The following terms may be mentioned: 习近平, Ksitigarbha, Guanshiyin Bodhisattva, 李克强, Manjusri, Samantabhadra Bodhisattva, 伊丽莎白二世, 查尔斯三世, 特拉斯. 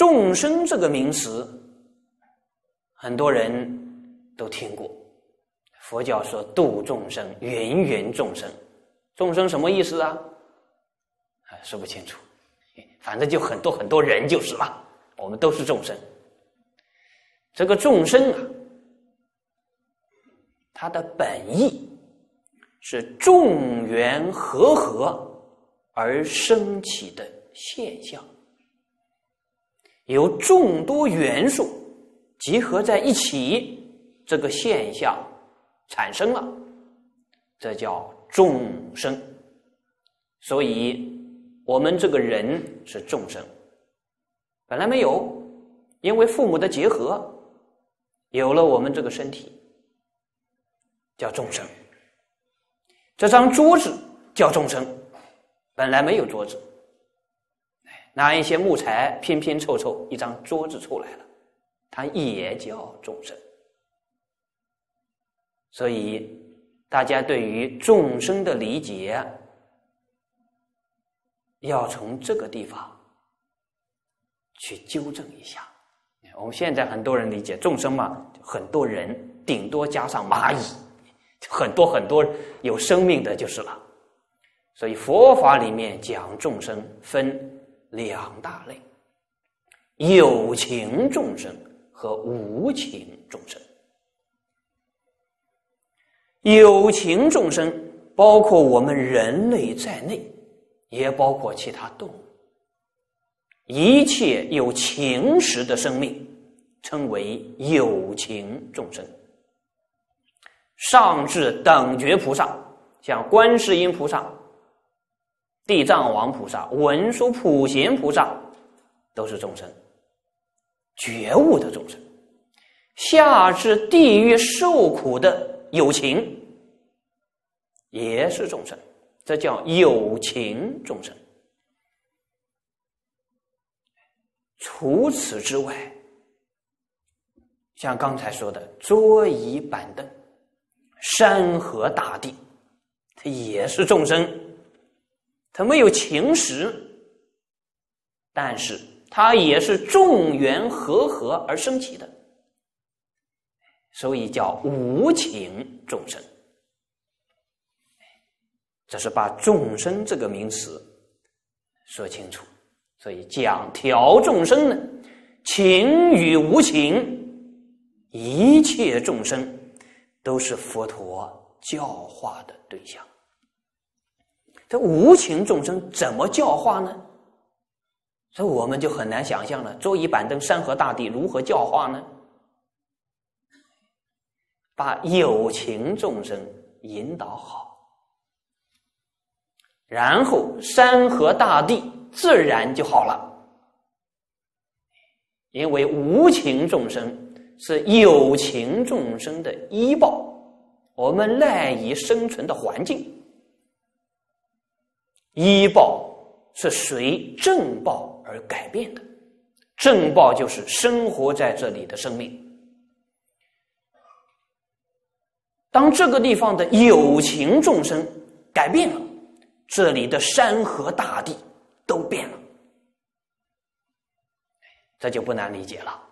众生这个名词，很多人都听过。佛教说度众生，芸芸众生，众生什么意思啊？说不清楚，反正就很多很多人就是了。我们都是众生。这个众生啊，它的本意是众缘和合而生起的现象，由众多元素集合在一起，这个现象产生了，这叫众生。所以我们这个人是众生，本来没有，因为父母的结合有了我们这个身体，叫众生。这张桌子叫众生，本来没有桌子，拿一些木材拼拼凑凑一张桌子出来了，它也叫众生。所以大家对于众生的理解要从这个地方去纠正一下。我们现在很多人理解众生嘛，很多人顶多加上蚂蚁，很多很多有生命的就是了。所以佛法里面讲众生分两大类，有情众生和无情众生。有情众生包括我们人类在内，也包括其他动物，一切有情识的生命称为有情众生。上至等觉菩萨，像观世音菩萨、地藏王菩萨、文殊普贤菩萨，都是众生，觉悟的众生。下至地狱受苦的有情，也是众生，这叫有情众生。除此之外，像刚才说的桌椅板凳、山河大地，它也是众生，它没有情识，但是它也是众缘和合而生起的，所以叫无情众生。这是把众生这个名词说清楚。所以讲调众生呢，情与无情，一切众生都是佛陀教化的对象。这无情众生怎么教化呢？所以我们就很难想象了，桌椅板凳、山河大地如何教化呢？把有情众生引导好，然后山河大地自然就好了。因为无情众生是有情众生的依报，我们赖以生存的环境。依报是随正报而改变的，正报就是生活在这里的生命。当这个地方的有情众生改变了，这里的山河大地都变了，这就不难理解了。